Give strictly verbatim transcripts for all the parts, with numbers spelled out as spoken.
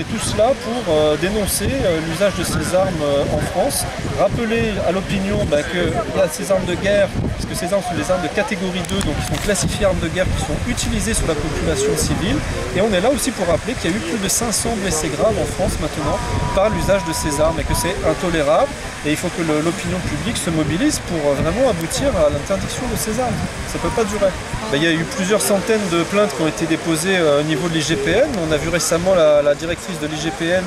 est tous là pour euh, dénoncer euh, l'usage de ces armes euh, en France, rappeler à l'opinion bah, que là, ces armes de guerre, parce que ces armes sont des armes de catégorie deux, donc qui sont classifiées armes de guerre, qui sont utilisées sur la population civile. Et on est là aussi pour rappeler qu'il y a eu plus de cinq cents blessés graves en France maintenant par l'usage de ces armes et que c'est intolérable. Et il faut que l'opinion publique se mobilise pour vraiment aboutir à l'interdiction de ces armes. Ça ne peut pas durer. Bah, il y a eu plusieurs centaines de plaintes qui ont été déposées euh, au niveau de l'I G P N. On a vu récemment la, la directrice de l'I G P N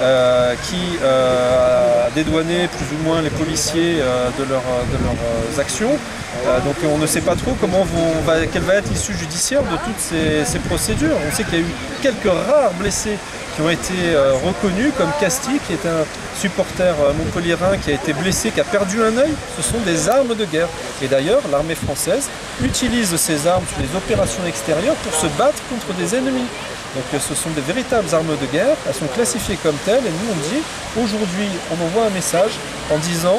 euh, qui euh, a dédouané plus ou moins les policiers euh, de, leur, de leurs actions. Euh, donc on ne sait pas trop comment vont, bah, quelle va être l'issue judiciaire de toutes ces, ces procédures. On sait qu'il y a eu quelques rares blessés qui ont été euh, reconnus, comme Castille, qui est un supporter euh, montpelliérain qui a été blessé, qui a perdu un œil. Ce sont des armes de guerre. Et d'ailleurs, l'armée française utilise ces armes sur les opérations extérieures pour se battre contre des ennemis. Donc euh, ce sont des véritables armes de guerre, elles sont classifiées comme telles, et nous on dit, aujourd'hui, on envoie un message en disant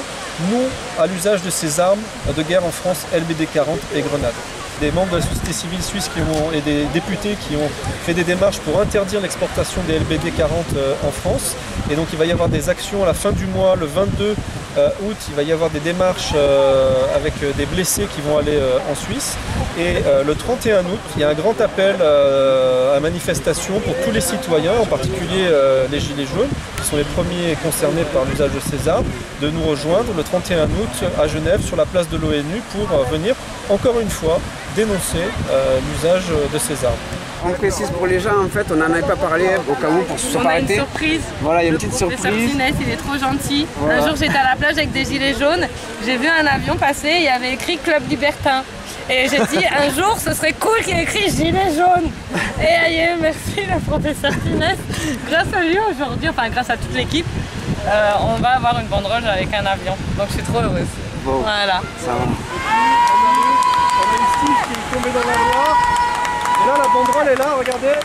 non à l'usage de ces armes de guerre en France, L B D quarante et grenades. Des membres de la société civile suisse qui ont, et des députés qui ont fait des démarches pour interdire l'exportation des L B D quarante euh, en France. Et donc il va y avoir des actions à la fin du mois, le vingt-deux août, il va y avoir des démarches euh, avec des blessés qui vont aller euh, en Suisse. Et euh, le trente et un août, il y a un grand appel euh, à manifestation pour tous les citoyens, en particulier euh, les Gilets jaunes, qui sont les premiers concernés par l'usage de ces armes, de nous rejoindre le trente et un août à Genève sur la place de l'ONU pour euh, venir encore une fois dénoncer euh, l'usage de ces armes. On précise pour les gens, en fait, on n'en avait pas parlé au cas où pour se faire arrêter. On a une surprise. Voilà, il y a une petite surprise. Le professeur Zineb, il est trop gentil. Voilà. Un jour, j'étais à la plage avec des gilets jaunes, j'ai vu un avion passer et il y avait écrit Club Libertin. Et j'ai dit, un jour, ce serait cool qu'il y ait écrit Gilets jaunes. Et aïe, merci la professeure Zineb. Grâce à lui aujourd'hui, enfin grâce à toute l'équipe, euh, on va avoir une banderole avec un avion. Donc je suis trop heureuse. Bon, voilà. Ça va. On a une tige qui est tombée dans la loi. Et là, la banderole est là, regardez.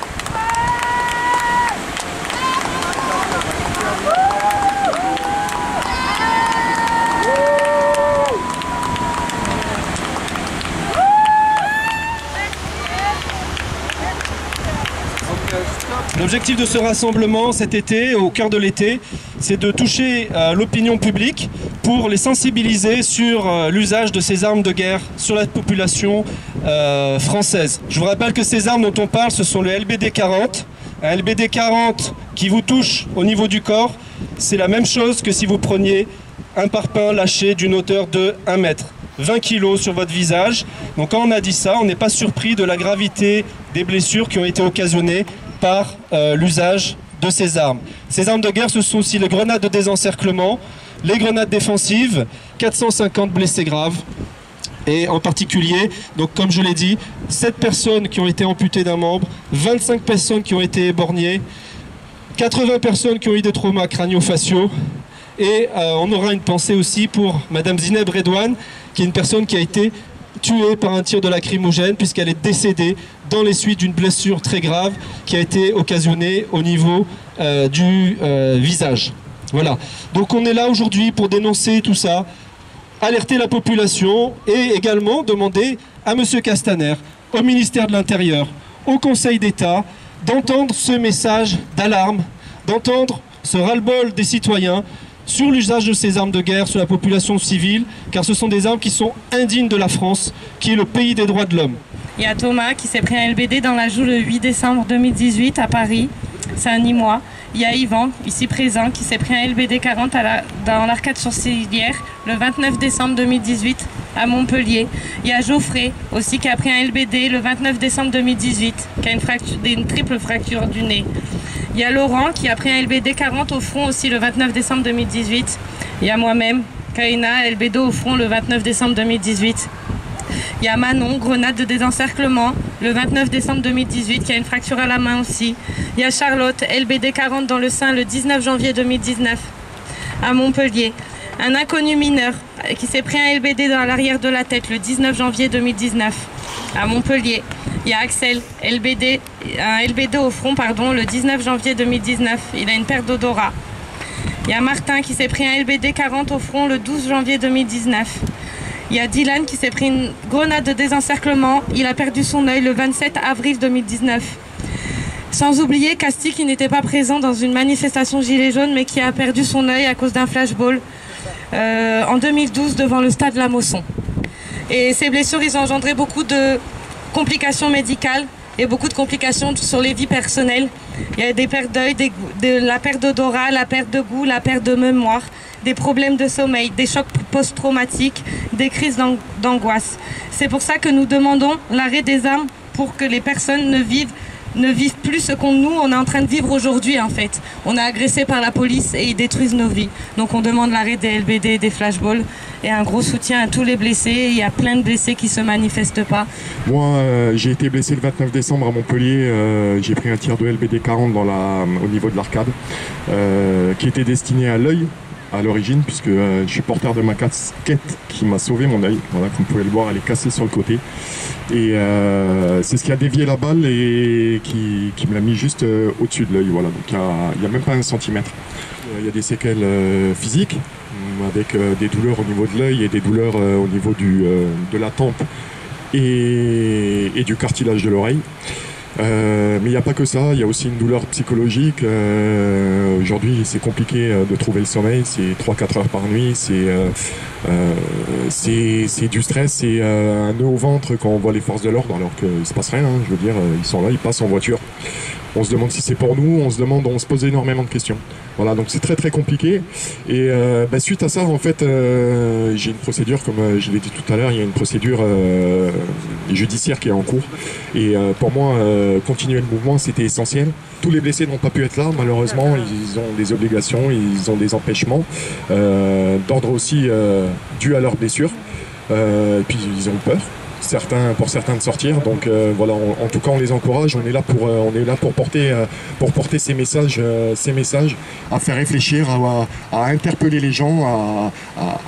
L'objectif de ce rassemblement cet été, au cœur de l'été, c'est de toucher euh, l'opinion publique pour les sensibiliser sur euh, l'usage de ces armes de guerre sur la population euh, française. Je vous rappelle que ces armes dont on parle, ce sont le L B D quarante. Un L B D quarante qui vous touche au niveau du corps, c'est la même chose que si vous preniez un parpaing lâché d'une hauteur de un mètre. vingt kilos sur votre visage. Donc quand on a dit ça, on n'est pas surpris de la gravité des blessures qui ont été occasionnées par euh, l'usage de ces armes. Ces armes de guerre, ce sont aussi les grenades de désencerclement, les grenades défensives, quatre cent cinquante blessés graves, et en particulier, donc comme je l'ai dit, sept personnes qui ont été amputées d'un membre, vingt-cinq personnes qui ont été éborgnées, quatre-vingts personnes qui ont eu des traumas crânio-faciaux, et euh, on aura une pensée aussi pour Madame Zineb Redouane, qui est une personne qui a été tuée par un tir de lacrymogène puisqu'elle est décédée dans les suites d'une blessure très grave qui a été occasionnée au niveau euh, du euh, visage. Voilà. Donc on est là aujourd'hui pour dénoncer tout ça, alerter la population et également demander à M. Castaner, au ministère de l'Intérieur, au Conseil d'État, d'entendre ce message d'alarme, d'entendre ce ras-le-bol des citoyens sur l'usage de ces armes de guerre sur la population civile, car ce sont des armes qui sont indignes de la France, qui est le pays des droits de l'homme. Il y a Thomas qui s'est pris un L B D dans la joue le huit décembre deux mille dix-huit à Paris, c'est un Nîmois. Il y a Yvan, ici présent, qui s'est pris un L B D quarante à la, dans l'arcade sourcilière le vingt-neuf décembre deux mille dix-huit à Montpellier. Il y a Geoffrey aussi qui a pris un L B D le vingt-neuf décembre deux mille dix-huit, qui a une, fracture, une triple fracture du nez. Il y a Laurent qui a pris un L B D quarante au front aussi le vingt-neuf décembre deux mille dix-huit. Il y a moi-même, Kaina, L B D au front le vingt-neuf décembre deux mille dix-huit. Il y a Manon, grenade de désencerclement le vingt-neuf décembre deux mille dix-huit, qui a une fracture à la main aussi. Il y a Charlotte, L B D quarante dans le sein le dix-neuf janvier deux mille dix-neuf à Montpellier. Un inconnu mineur qui s'est pris un L B D dans l'arrière de la tête le dix-neuf janvier deux mille dix-neuf à Montpellier. Il y a Axel, L B D, un L B D au front pardon, le dix-neuf janvier deux mille dix-neuf. Il a une perte d'odorat. Il y a Martin qui s'est pris un L B D quarante au front le douze janvier deux mille dix-neuf. Il y a Dylan qui s'est pris une grenade de désencerclement. Il a perdu son œil le vingt-sept avril deux mille dix-neuf. Sans oublier Castille qui n'était pas présent dans une manifestation Gilets jaunes mais qui a perdu son œil à cause d'un flashball euh, en deux mille douze devant le stade La Mosson. Et ces blessures, ils ont engendré beaucoup de complications médicales et beaucoup de complications sur les vies personnelles. Il y a des pertes d'œil, des, de, la perte d'odorat, la perte de goût, la perte de mémoire, des problèmes de sommeil, des chocs post-traumatiques, des crises d'angoisse. C'est pour ça que nous demandons l'arrêt des armes pour que les personnes ne vivent ne vivent plus ce qu'on nous, on est en train de vivre aujourd'hui en fait. On est agressé par la police et ils détruisent nos vies. Donc on demande l'arrêt des L B D et des flashballs et un gros soutien à tous les blessés. Il y a plein de blessés qui ne se manifestent pas. Moi, euh, j'ai été blessé le vingt-neuf décembre à Montpellier. Euh, j'ai pris un tir de L B D quarante dans la, au niveau de l'arcade euh, qui était destiné à l'œil à l'origine, puisque euh, je suis porteur de ma casquette qui m'a sauvé mon œil. Voilà, comme vous pouvez le voir, elle est cassée sur le côté. Et euh, c'est ce qui a dévié la balle et qui, qui me l'a mis juste euh, au-dessus de l'œil. Voilà, donc il n'y a, a même pas un centimètre. Il euh, y a des séquelles euh, physiques, avec euh, des douleurs au niveau de l'œil et des douleurs euh, au niveau du, euh, de la tempe et, et du cartilage de l'oreille. Euh, mais il n'y a pas que ça, il y a aussi une douleur psychologique. Euh, aujourd'hui c'est compliqué de trouver le sommeil, c'est trois à quatre heures par nuit, c'est euh, euh, du stress, c'est euh, un nœud au ventre quand on voit les forces de l'ordre alors qu'il ne se passe rien, hein, je veux dire, ils sont là, ils passent en voiture. On se demande si c'est pour nous, on se demande, on se pose énormément de questions. Voilà, donc c'est très très compliqué. Et euh, bah, suite à ça, en fait, euh, j'ai une procédure, comme euh, je l'ai dit tout à l'heure, il y a une procédure euh, judiciaire qui est en cours. Et euh, pour moi, euh, continuer le mouvement, c'était essentiel. Tous les blessés n'ont pas pu être là, malheureusement, ils ont des obligations, ils ont des empêchements, euh, d'ordre aussi euh, dû à leurs blessures. Euh, et puis ils ont peur. Certains, pour certains de sortir, donc euh, voilà, on, en tout cas on les encourage, on est là pour, euh, on est là pour, porter, euh, pour porter ces messages, euh, ces messages, à faire réfléchir, à, à interpeller les gens, à,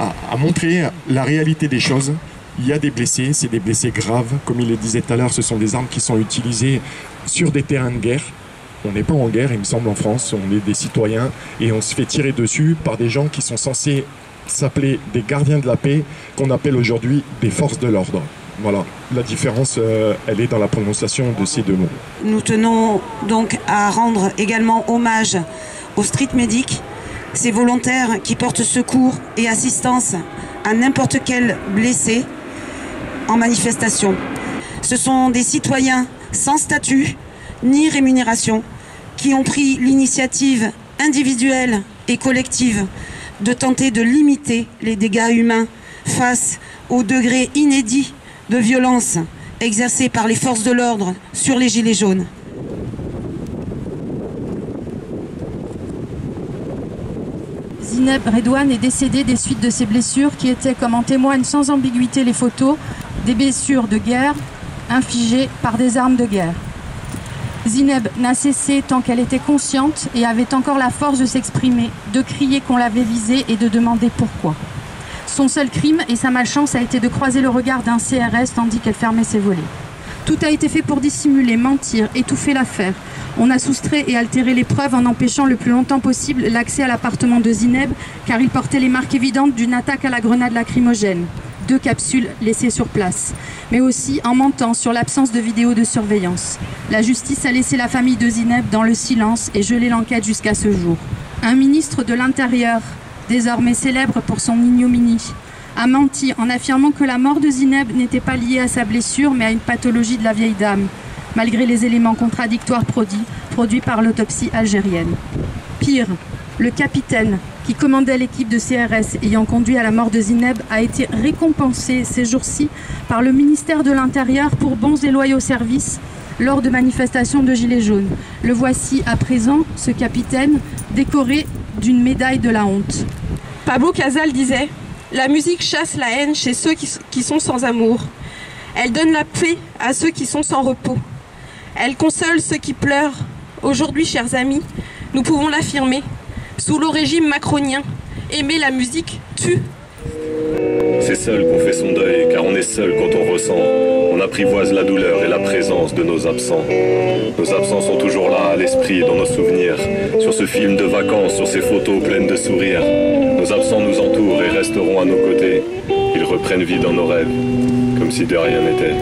à, à montrer la réalité des choses. Il y a des blessés, c'est des blessés graves, comme il le disait tout à l'heure, ce sont des armes qui sont utilisées sur des terrains de guerre. On n'est pas en guerre, il me semble, en France, on est des citoyens et on se fait tirer dessus par des gens qui sont censés s'appeler des gardiens de la paix, qu'on appelle aujourd'hui des forces de l'ordre. Voilà, la différence, euh, elle est dans la prononciation de ces deux mots. Nous tenons donc à rendre également hommage aux street medics, ces volontaires qui portent secours et assistance à n'importe quel blessé en manifestation. Ce sont des citoyens sans statut ni rémunération qui ont pris l'initiative individuelle et collective de tenter de limiter les dégâts humains face au degré inédit de violence exercée par les forces de l'ordre sur les Gilets jaunes. Zineb Redouane est décédée des suites de ses blessures qui étaient, comme en témoignent sans ambiguïté les photos, des blessures de guerre infligées par des armes de guerre. Zineb n'a cessé tant qu'elle était consciente et avait encore la force de s'exprimer, de crier qu'on l'avait visée et de demander pourquoi. Son seul crime et sa malchance a été de croiser le regard d'un C R S tandis qu'elle fermait ses volets. Tout a été fait pour dissimuler, mentir, étouffer l'affaire. On a soustrait et altéré les preuves en empêchant le plus longtemps possible l'accès à l'appartement de Zineb car il portait les marques évidentes d'une attaque à la grenade lacrymogène, deux capsules laissées sur place, mais aussi en mentant sur l'absence de vidéos de surveillance. La justice a laissé la famille de Zineb dans le silence et gelé l'enquête jusqu'à ce jour. Un ministre de l'Intérieur, désormais célèbre pour son ignominie, a menti en affirmant que la mort de Zineb n'était pas liée à sa blessure mais à une pathologie de la vieille dame, malgré les éléments contradictoires produits, produits par l'autopsie algérienne. Pire, le capitaine qui commandait l'équipe de C R S ayant conduit à la mort de Zineb a été récompensé ces jours-ci par le ministère de l'Intérieur pour bons et loyaux services lors de manifestations de Gilets jaunes. Le voici à présent, ce capitaine, décoré d'une médaille de la honte. Pablo Casals disait « La musique chasse la haine chez ceux qui sont sans amour. Elle donne la paix à ceux qui sont sans repos. Elle console ceux qui pleurent. Aujourd'hui, chers amis, nous pouvons l'affirmer. Sous le régime macronien, aimer la musique tue. » C'est seul qu'on fait son deuil, car on est seul quand on ressent. On apprivoise la douleur et la présence de nos absents. Nos absents sont toujours là, à l'esprit, dans nos souvenirs. Sur ce film de vacances, sur ces photos pleines de sourires. Nos absents nous entourent et resteront à nos côtés. Ils reprennent vie dans nos rêves, comme si de rien n'était.